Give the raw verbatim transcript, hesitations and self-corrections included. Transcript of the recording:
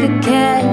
could catch.